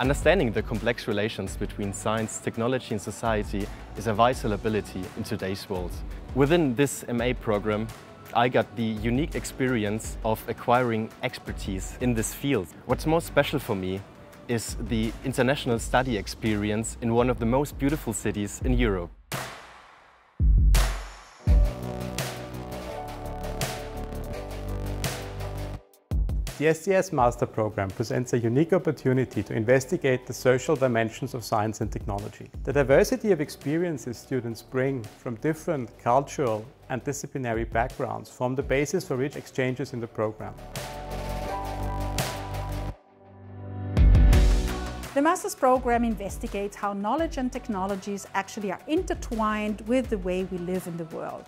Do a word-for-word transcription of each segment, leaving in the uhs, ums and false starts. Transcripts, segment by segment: Understanding the complex relations between science, technology and society is a vital ability in today's world. Within this M A program, I got the unique experience of acquiring expertise in this field. What's more special for me is the international study experience in one of the most beautiful cities in Europe. The S T S Master Program presents a unique opportunity to investigate the social dimensions of science and technology. The diversity of experiences students bring from different cultural and disciplinary backgrounds form the basis for rich exchanges in the program. The Master's Program investigates how knowledge and technologies actually are intertwined with the way we live in the world.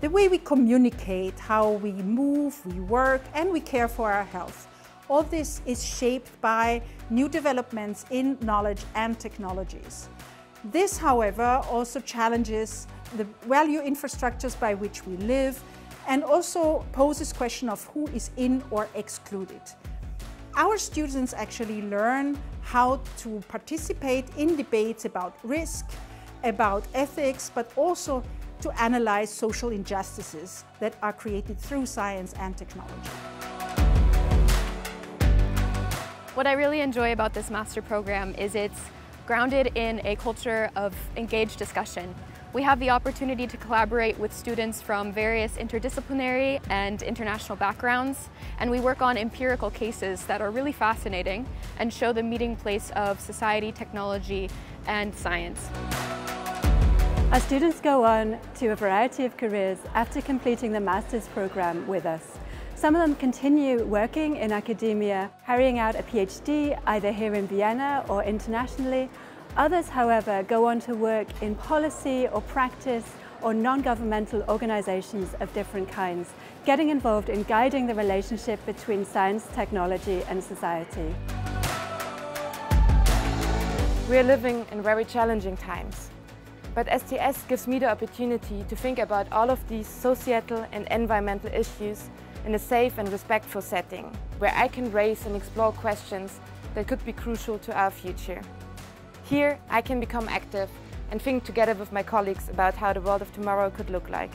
The way we communicate, how we move, we work, and we care for our health. All this is shaped by new developments in knowledge and technologies. This, however, also challenges the value infrastructures by which we live and also poses question of who is in or excluded. Our students actually learn how to participate in debates about risk, about ethics, but also to analyze social injustices that are created through science and technology. What I really enjoy about this master program is it's grounded in a culture of engaged discussion. We have the opportunity to collaborate with students from various interdisciplinary and international backgrounds, and we work on empirical cases that are really fascinating and show the meeting place of society, technology, and science. Our students go on to a variety of careers after completing the master's program with us. Some of them continue working in academia, carrying out a PhD either here in Vienna or internationally. Others, however, go on to work in policy or practice or non-governmental organizations of different kinds, getting involved in guiding the relationship between science, technology and society. We are living in very challenging times. But S T S gives me the opportunity to think about all of these societal and environmental issues in a safe and respectful setting, where I can raise and explore questions that could be crucial to our future. Here, I can become active and think together with my colleagues about how the world of tomorrow could look like.